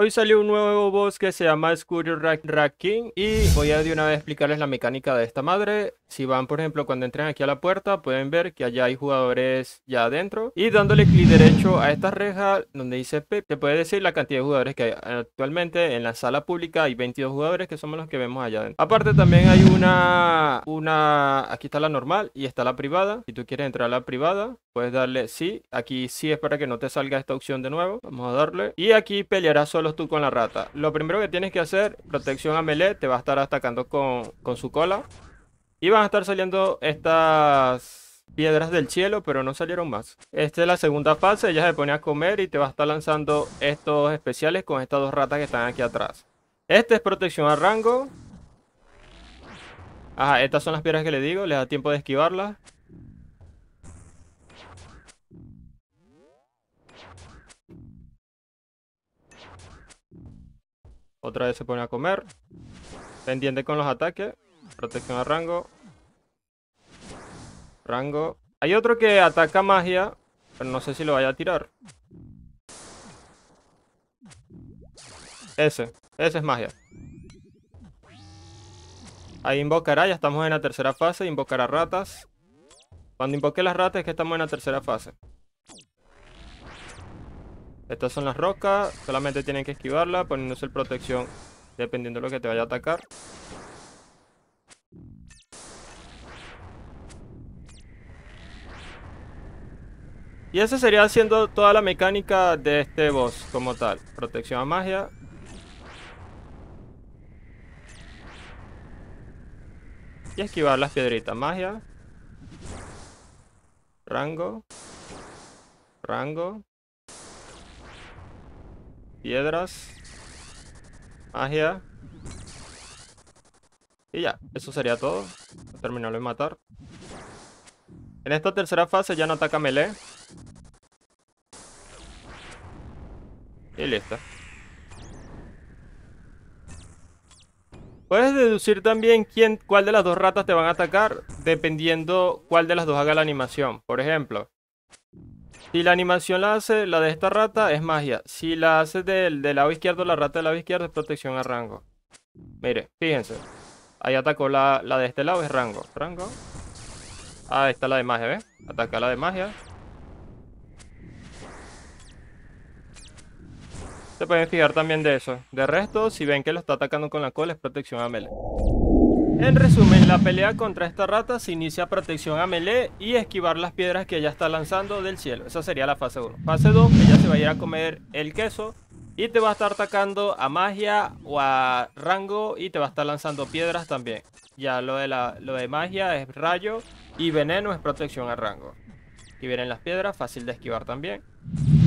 Hoy salió un nuevo boss que se llama Scurrius The Rat King y voy a de una vez explicarles la mecánica de esta madre. Si van, por ejemplo, cuando entren aquí a la puerta, pueden ver que allá hay jugadores ya adentro. Y dándole clic derecho a esta reja donde dice PIP, te puede decir la cantidad de jugadores que hay actualmente. En la sala pública hay 22 jugadores que somos los que vemos allá adentro. Aparte también hay una... Aquí está la normal y está la privada. Si tú quieres entrar a la privada, puedes darle sí. Aquí sí es para que no te salga esta opción de nuevo. Vamos a darle. Y aquí pelearás solos tú con la rata. Lo primero que tienes que hacer, protección a melee, te va a estar atacando con su cola. Y van a estar saliendo estas piedras del cielo, pero no salieron más. Esta es la segunda fase, ella se pone a comer y te va a estar lanzando estos especiales con estas dos ratas que están aquí atrás. Este es protección a rango. Ajá, estas son las piedras que le digo, les da tiempo de esquivarlas. Otra vez se pone a comer. Pendiente con los ataques. Protección a rango. Rango. Hay otro que ataca magia, pero no sé si lo vaya a tirar. Ese es magia. Ahí invocará, ya estamos en la tercera fase. Invocará ratas. Cuando invoque las ratas es que estamos en la tercera fase. Estas son las rocas. Solamente tienen que esquivarla poniéndose el protección dependiendo de lo que te vaya a atacar. Y esa sería haciendo toda la mecánica de este boss como tal. Protección a magia. Y esquivar las piedritas. Magia. Rango. Rango. Piedras. Magia. Y ya, eso sería todo. Terminarlo de matar. En esta tercera fase ya no ataca melee. Y listo. Puedes deducir también cuál de las dos ratas te van a atacar dependiendo cuál de las dos haga la animación. Por ejemplo, si la animación la hace la de esta rata es magia. Si la hace del lado izquierdo, la rata del lado izquierdo es protección a rango. Mire, fíjense. Ahí atacó la de este lado, es rango. Rango. Ah, está la de magia, ¿ves? Ataca la de magia. Se pueden fijar también de eso. De resto, si ven que lo está atacando con la cola, es protección a melee. En resumen, la pelea contra esta rata se inicia protección a melee y esquivar las piedras que ella está lanzando del cielo. Esa sería la fase 1. Fase 2, ella se va a ir a comer el queso y te va a estar atacando a magia o a rango y te va a estar lanzando piedras también. Ya lo de magia es rayo y veneno es protección a rango. Aquí vienen las piedras, fácil de esquivar también.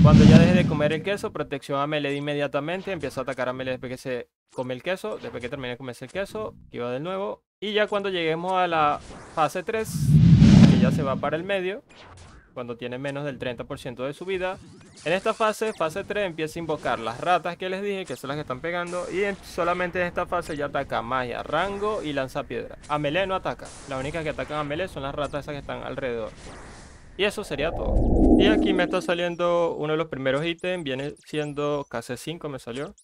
Cuando ya deje de comer el queso, protección a melee inmediatamente. Empieza a atacar a melee después que se come el queso. Después que termine de comerse el queso, esquiva de nuevo. Y ya cuando lleguemos a la fase 3, que ya se va para el medio, cuando tiene menos del 30% de su vida, en esta fase, fase 3, empieza a invocar las ratas que les dije, que son las que están pegando. Y solamente en esta fase ya ataca magia, rango y lanza piedra. A melee no ataca. Las únicas que atacan a melee son las ratas esas que están alrededor. Y eso sería todo. Y aquí me está saliendo uno de los primeros ítems. Viene siendo KC5 me salió.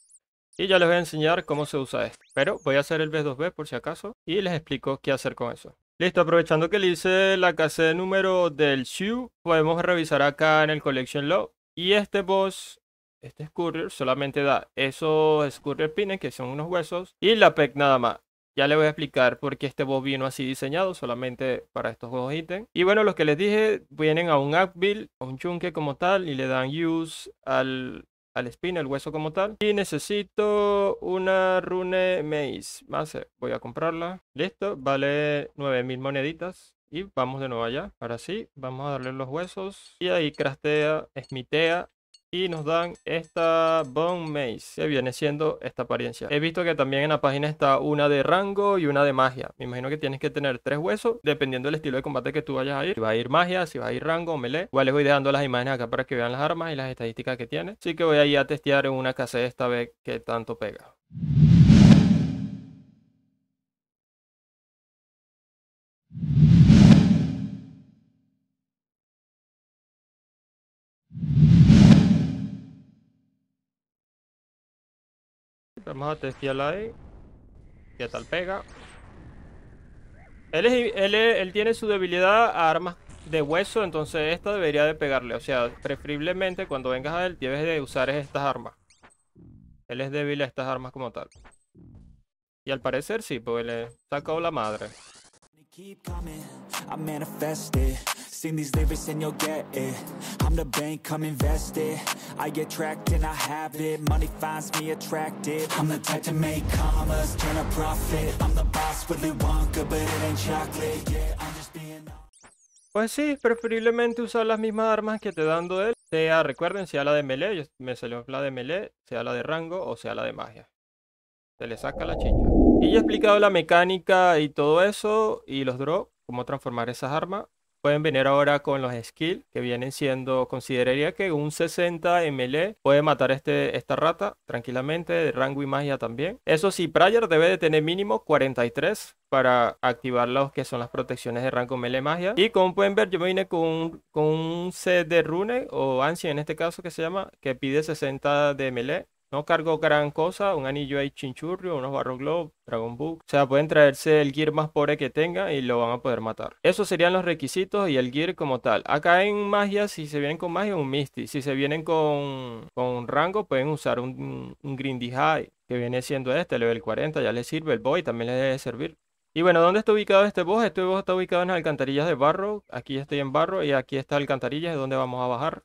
Y ya les voy a enseñar cómo se usa esto. Pero voy a hacer el B2B por si acaso. Y les explico qué hacer con eso. Listo, aprovechando que le hice la KC número del Shu, podemos revisar acá en el Collection Log. Y este boss, este Scurrier, solamente da esos Scurrier Pines que son unos huesos. Y la PEC nada más. Ya les voy a explicar por qué este boss vino así diseñado solamente para estos dos ítems. Y bueno, los que les dije vienen a un Act Build, a un chunque como tal, y le dan use al spin, el hueso como tal. Y necesito una Bone Mace. Voy a comprarla. Listo, vale 9000 moneditas. Y vamos de nuevo allá. Ahora sí, vamos a darle los huesos. Y ahí craftea, smithea. Y nos dan esta Bone Mace, que viene siendo esta apariencia. He visto que también en la página está una de rango y una de magia. Me imagino que tienes que tener 3 huesos, dependiendo del estilo de combate que tú vayas a ir. Si va a ir magia, si va a ir rango o melee. Igual les voy dejando las imágenes acá para que vean las armas y las estadísticas que tiene. Así que voy a ir a testear en una KC esta vez que tanto pega. Vamos a testearla ahí. Ya tal pega. Él tiene su debilidad a armas de hueso, entonces esta debería de pegarle. O sea, preferiblemente cuando vengas a él debes de usar estas armas. Él es débil a estas armas como tal. Y al parecer sí, porque le sacó la madre. Sing these lyrics and you'll get it. I'm the bank, come invest it. I get tracked and I have it. Money finds me attractive. I'm the type to make commas, turn a profit. I'm the boss with the Wonka, but it ain't chocolate. Yeah, I'm just being... Pues sí, preferiblemente usar las mismas armas que te dando él. Sea, recuerden, sea la de melee, me salió la de melee, sea la de rango o sea la de magia. Se le saca la chicha. Y ya he explicado la mecánica y todo eso, y los drops, cómo transformar esas armas. Pueden venir ahora con los skills que vienen siendo, consideraría que un 60 en melee puede matar esta rata tranquilamente, de rango y magia también. Eso sí, Prayer debe de tener mínimo 43 para activar los que son las protecciones de rango melee magia. Y como pueden ver, yo me vine con un set de rune o ancien en este caso que se llama, que pide 60 de melee. No cargo gran cosa, un anillo ahí chinchurrio, unos barro globe, dragon book. O sea, pueden traerse el gear más pobre que tenga y lo van a poder matar. Esos serían los requisitos y el gear como tal. Acá en magia, si se vienen con magia, un misty. Si se vienen con rango, pueden usar un Grindy High, que viene siendo este, level 40. Ya les sirve el boy, también les debe servir. Y bueno, ¿dónde está ubicado este boss? Este boss está ubicado en las alcantarillas de barro. Aquí estoy en barro y aquí está alcantarillas, es donde vamos a bajar.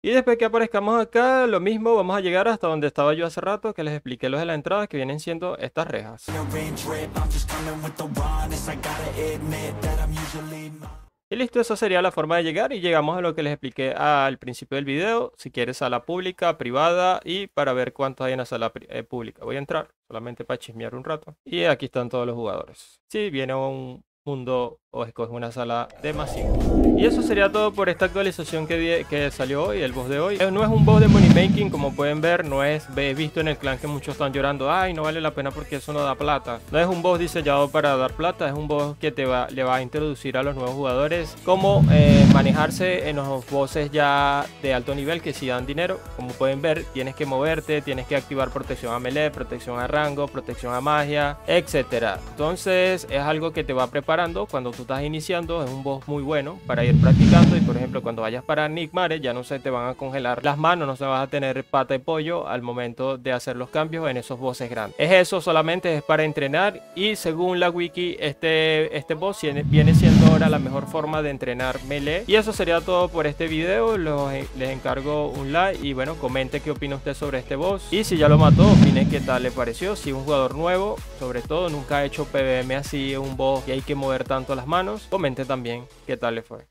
Y después que aparezcamos acá, lo mismo, vamos a llegar hasta donde estaba yo hace rato, que les expliqué los de la entrada, que vienen siendo estas rejas. Y listo, esa sería la forma de llegar y llegamos a lo que les expliqué al principio del video. Si quieres sala pública, privada y para ver cuántos hay en la sala pública. Voy a entrar solamente para chismear un rato. Y aquí están todos los jugadores. Si viene un mundo o escoge una sala de masivo. Y eso sería todo por esta actualización que salió hoy, el boss de hoy. No es un boss de money making, como pueden ver, no es visto en el clan que muchos están llorando, ay, no vale la pena porque eso no da plata. No es un boss diseñado para dar plata, es un boss que le va a introducir a los nuevos jugadores cómo manejarse en los bosses ya de alto nivel que sí dan dinero. Como pueden ver, tienes que moverte, tienes que activar protección a melee, protección a rango, protección a magia, etcétera. Entonces es algo que te va preparando cuando tú estás iniciando, es un boss muy bueno para ir practicando. Y por ejemplo, cuando vayas para Nightmare ya no se te van a congelar las manos, no se vas a tener pata de pollo al momento de hacer los cambios en esos bosses grandes. Es eso, solamente es para entrenar. Y según la wiki, este boss viene siendo ahora la mejor forma de entrenar melee. Y eso sería todo por este video. Les encargo un like y bueno, comente qué opina usted sobre este boss. Y si ya lo mató, opinen qué tal le pareció. Si un jugador nuevo, sobre todo, nunca ha hecho PVM así, un boss y hay que mover tanto las manos, comente también qué tal le fue.